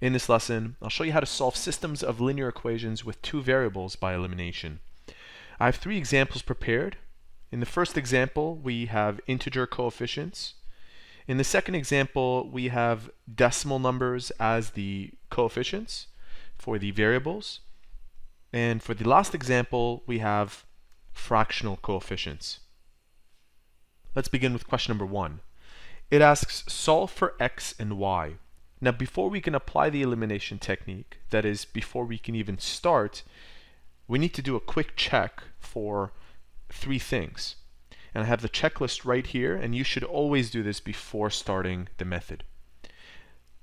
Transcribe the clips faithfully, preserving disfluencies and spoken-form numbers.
In this lesson, I'll show you how to solve systems of linear equations with two variables by elimination. I have three examples prepared. In the first example, we have integer coefficients. In the second example, we have decimal numbers as the coefficients for the variables. And for the last example, we have fractional coefficients. Let's begin with question number one. It asks, solve for x and y. Now, before we can apply the elimination technique, that is, before we can even start, we need to do a quick check for three things. And I have the checklist right here, and you should always do this before starting the method.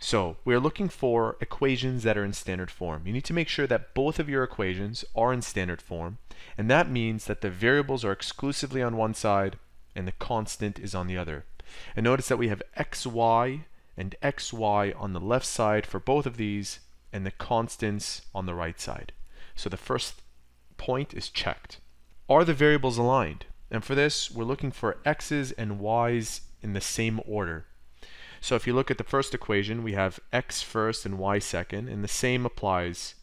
So we're looking for equations that are in standard form. You need to make sure that both of your equations are in standard form, and that means that the variables are exclusively on one side and the constant is on the other. And notice that we have xy and xy on the left side for both of these, and the constants on the right side. So the first point is checked. Are the variables aligned? And for this, we're looking for x's and y's in the same order. So if you look at the first equation, we have x first and y second, and the same applies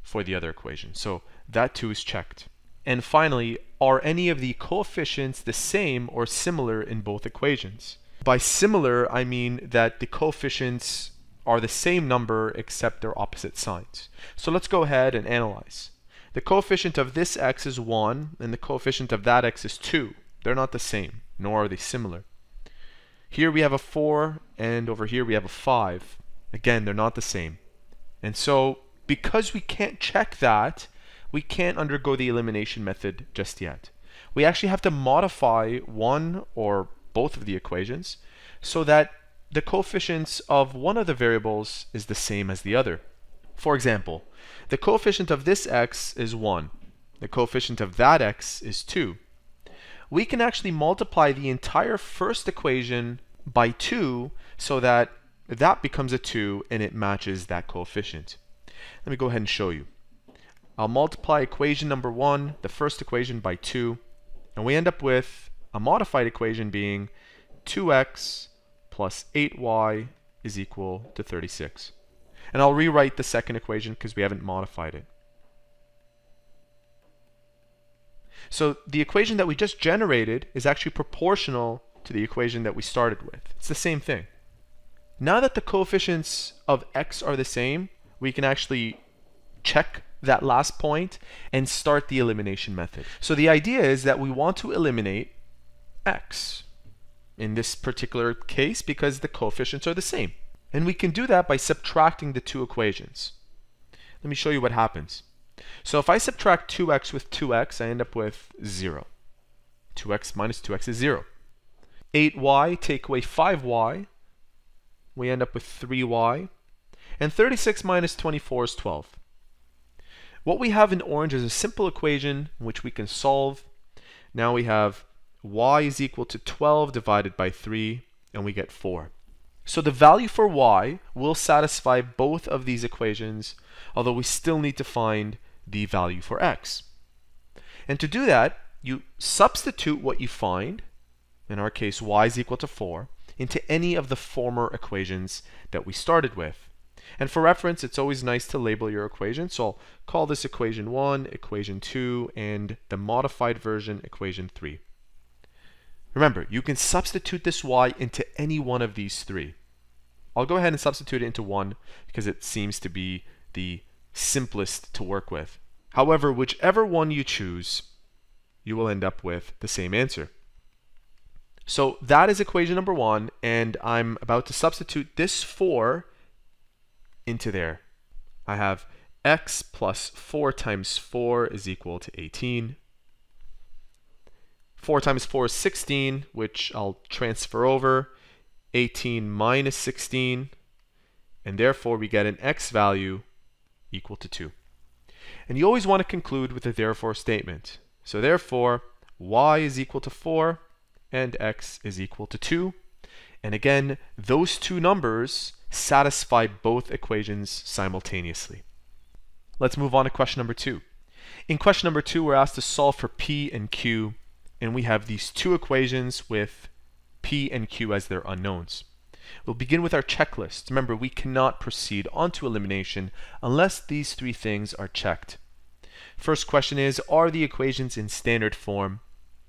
for the other equation. So that too is checked. And finally, are any of the coefficients the same or similar in both equations? By similar, I mean that the coefficients are the same number except their opposite signs. So let's go ahead and analyze. The coefficient of this x is one, and the coefficient of that x is two. They're not the same, nor are they similar. Here we have a four, and over here we have a five. Again, they're not the same. And so, because we can't check that, we can't undergo the elimination method just yet. We actually have to modify one or both of the equations so that the coefficients of one of the variables is the same as the other. For example, the coefficient of this x is one. The coefficient of that x is two. We can actually multiply the entire first equation by two so that that becomes a two and it matches that coefficient. Let me go ahead and show you. I'll multiply equation number one, the first equation, by two, and we end up with a modified equation being two x plus eight y is equal to thirty-six. And I'll rewrite the second equation because we haven't modified it. So the equation that we just generated is actually proportional to the equation that we started with. It's the same thing. Now that the coefficients of x are the same, we can actually check that last point and start the elimination method. So the idea is that we want to eliminate x in this particular case because the coefficients are the same. And we can do that by subtracting the two equations. Let me show you what happens. So if I subtract two x with two x, I end up with zero. two x minus two x is zero. eight y, take away five y, we end up with three y. And thirty-six minus twenty-four is twelve. What we have in orange is a simple equation which we can solve. Now we have y is equal to twelve divided by three, and we get four. So the value for y will satisfy both of these equations, although we still need to find the value for x. And to do that, you substitute what you find, in our case y is equal to four, into any of the former equations that we started with. And for reference, it's always nice to label your equation. So I'll call this equation one, equation two, and the modified version equation three. Remember, you can substitute this y into any one of these three. I'll go ahead and substitute it into one because it seems to be the simplest to work with. However, whichever one you choose, you will end up with the same answer. So that is equation number one, and I'm about to substitute this four into there. I have x plus four times four is equal to eighteen. four times four is sixteen, which I'll transfer over. eighteen minus sixteen, and therefore we get an x value equal to two. And you always want to conclude with a therefore statement. So therefore, y is equal to four and x is equal to two. And again, those two numbers satisfy both equations simultaneously. Let's move on to question number two. In question number two, we're asked to solve for p and q, and we have these two equations with p and q as their unknowns. We'll begin with our checklist. Remember, we cannot proceed on to elimination unless these three things are checked. First question is, are the equations in standard form?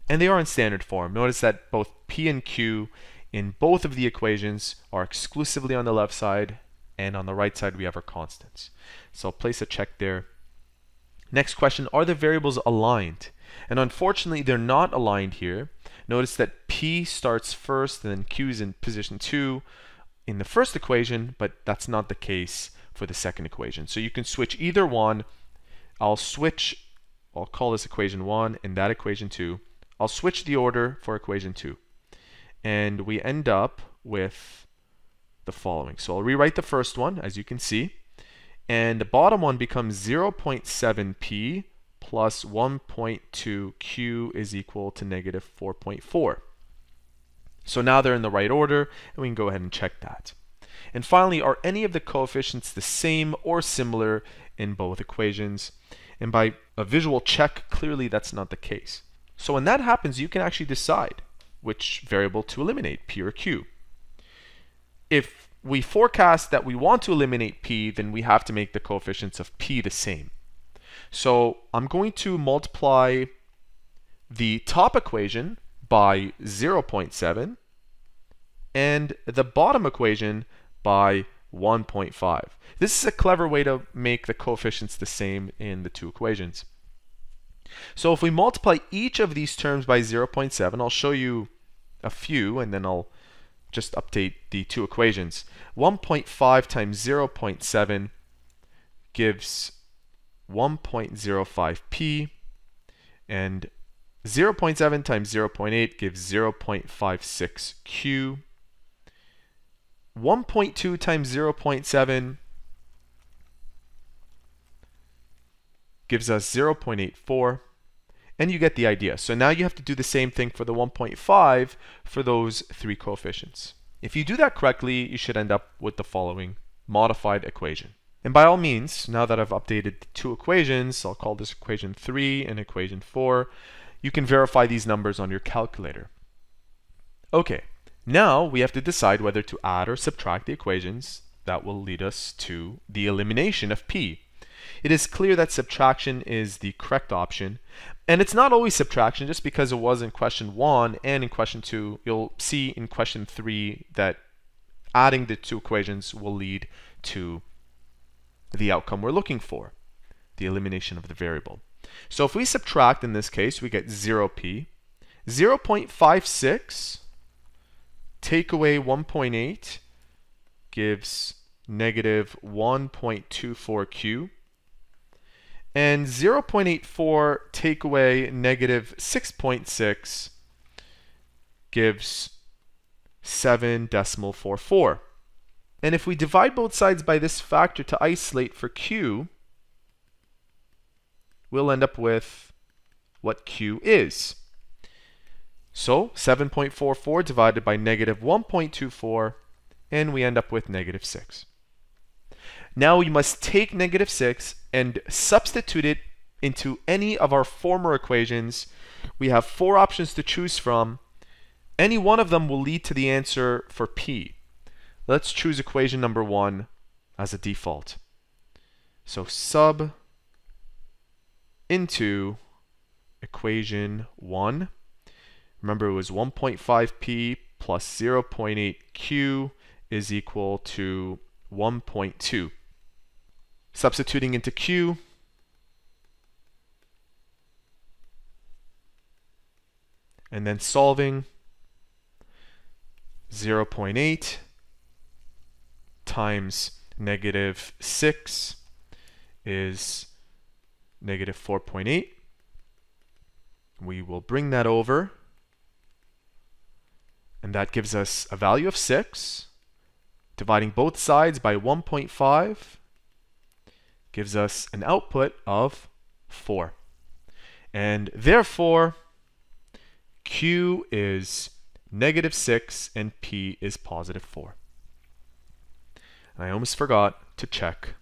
And they are in standard form. Notice that both P and Q in both of the equations are exclusively on the left side, and on the right side we have our constants. So I'll place a check there. Next question, are the variables aligned? And unfortunately, they're not aligned here. Notice that P starts first, and then Q is in position two in the first equation, but that's not the case for the second equation. So you can switch either one. I'll switch, I'll call this equation one and that equation two. I'll switch the order for equation two. And we end up with the following. So I'll rewrite the first one, as you can see. And the bottom one becomes zero point seven p plus one point two q is equal to negative four point four. So now they're in the right order, and we can go ahead and check that. And finally, are any of the coefficients the same or similar in both equations? And by a visual check, clearly that's not the case. So when that happens, you can actually decide which variable to eliminate, P or Q. If we forecast that we want to eliminate P, then we have to make the coefficients of P the same. So I'm going to multiply the top equation by zero point seven and the bottom equation by one point five. This is a clever way to make the coefficients the same in the two equations. So if we multiply each of these terms by zero point seven, I'll show you a few and then I'll just update the two equations. one point five times zero point seven gives one point zero five p, and zero point seven times zero point eight gives zero point five six q. one point two times zero point seven gives us zero point eight four, and you get the idea. So now you have to do the same thing for the one point five for those three coefficients. If you do that correctly, you should end up with the following modified equation. And by all means, now that I've updated the two equations, I'll call this equation three and equation four, you can verify these numbers on your calculator. Okay, now we have to decide whether to add or subtract the equations that will lead us to the elimination of P. It is clear that subtraction is the correct option, and it's not always subtraction. Just because it was in question one and in question two, you'll see in question three that adding the two equations will lead to the outcome we're looking for, the elimination of the variable. So if we subtract in this case, we get zero p, zero point five six, take away one point eight gives negative one point two four q, and zero point eight four take away negative six point six gives seven point four four. And if we divide both sides by this factor to isolate for Q, we'll end up with what Q is. So seven point four four divided by negative one point two four, and we end up with negative six. Now we must take negative six and substitute it into any of our former equations. We have four options to choose from. Any one of them will lead to the answer for P. Let's choose equation number one as a default. So sub into equation one. Remember, it was one point five p plus zero point eight q is equal to one point two. Substituting into Q, and then solving, zero point eight times negative six is negative four point eight. We will bring that over, and that gives us a value of six. Dividing both sides by one point five gives us an output of four. And therefore, Q is negative six and P is positive four. And I almost forgot to check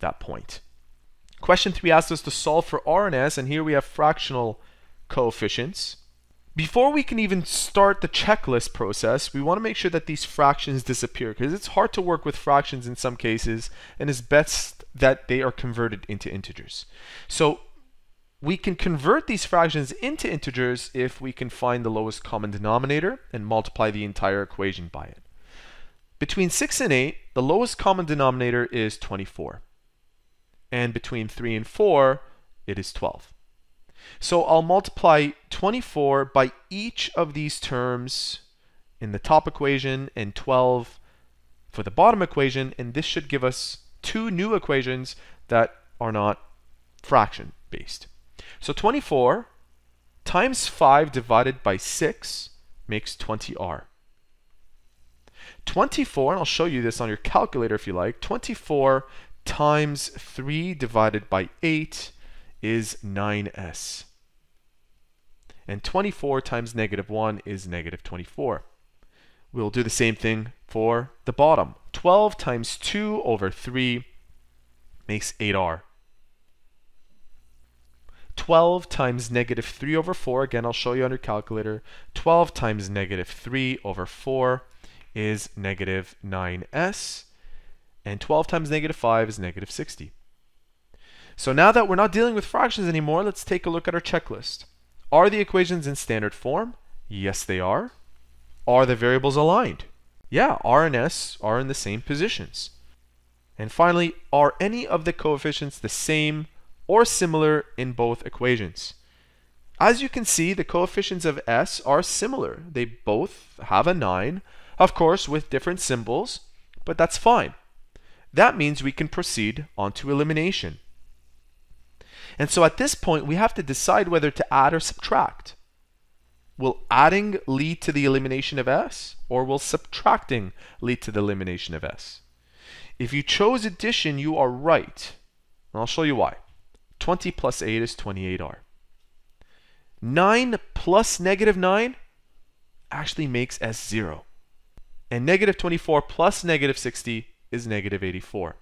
that point. Question three asks us to solve for R and S, and here we have fractional coefficients. Before we can even start the checklist process, we want to make sure that these fractions disappear, because it's hard to work with fractions in some cases, and it's best that they are converted into integers. So we can convert these fractions into integers if we can find the lowest common denominator and multiply the entire equation by it. Between six and eight, the lowest common denominator is twenty-four. And between three and four, it is twelve. So I'll multiply twenty-four by each of these terms in the top equation and twelve for the bottom equation, and this should give us two new equations that are not fraction based. So twenty-four times five divided by six makes twenty R. twenty-four, and I'll show you this on your calculator if you like, twenty-four times three divided by eight is nine S. And twenty-four times negative one is negative twenty-four. We'll do the same thing for the bottom. twelve times two over three makes eight R. twelve times negative three over four, again I'll show you on your calculator, twelve times negative three over four is negative nine S, and twelve times negative five is negative sixty. So now that we're not dealing with fractions anymore, let's take a look at our checklist. Are the equations in standard form? Yes, they are. Are the variables aligned? Yeah, R and S are in the same positions. And finally, are any of the coefficients the same or similar in both equations? As you can see, the coefficients of S are similar. They both have a nine, of course with different symbols, but that's fine. That means we can proceed on to elimination. And so at this point, we have to decide whether to add or subtract. Will adding lead to the elimination of S, or will subtracting lead to the elimination of S? If you chose addition, you are right. And I'll show you why. twenty plus eight is twenty-eight R. nine plus negative nine actually makes S zero. And negative twenty-four plus negative sixty is negative eighty-four.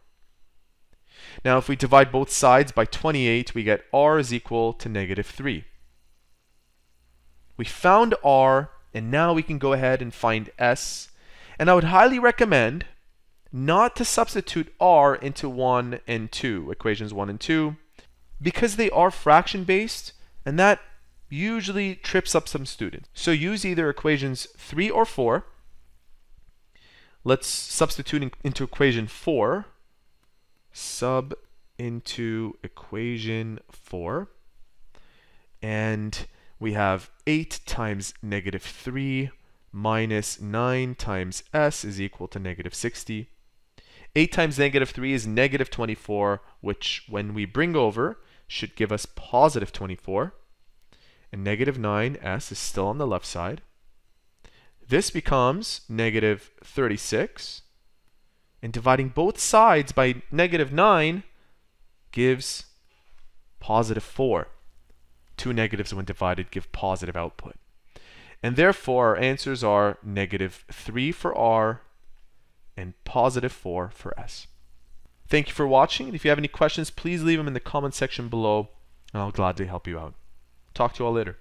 Now if we divide both sides by twenty-eight, we get R is equal to negative three. We found R, and now we can go ahead and find S. And I would highly recommend not to substitute R into one and two, equations one and two, because they are fraction based, and that usually trips up some students. So use either equations three or four. Let's substitute in, into equation four. Sub into equation four, and we have eight times negative three minus nine times S is equal to negative sixty. eight times negative three is negative twenty-four, which when we bring over should give us positive twenty-four, and negative nine S is still on the left side. This becomes negative thirty-six. And dividing both sides by negative nine gives positive four. Two negatives when divided give positive output. And therefore our answers are negative three for R and positive four for S. Thank you for watching, and if you have any questions, please leave them in the comment section below, and I'll gladly help you out. Talk to you all later.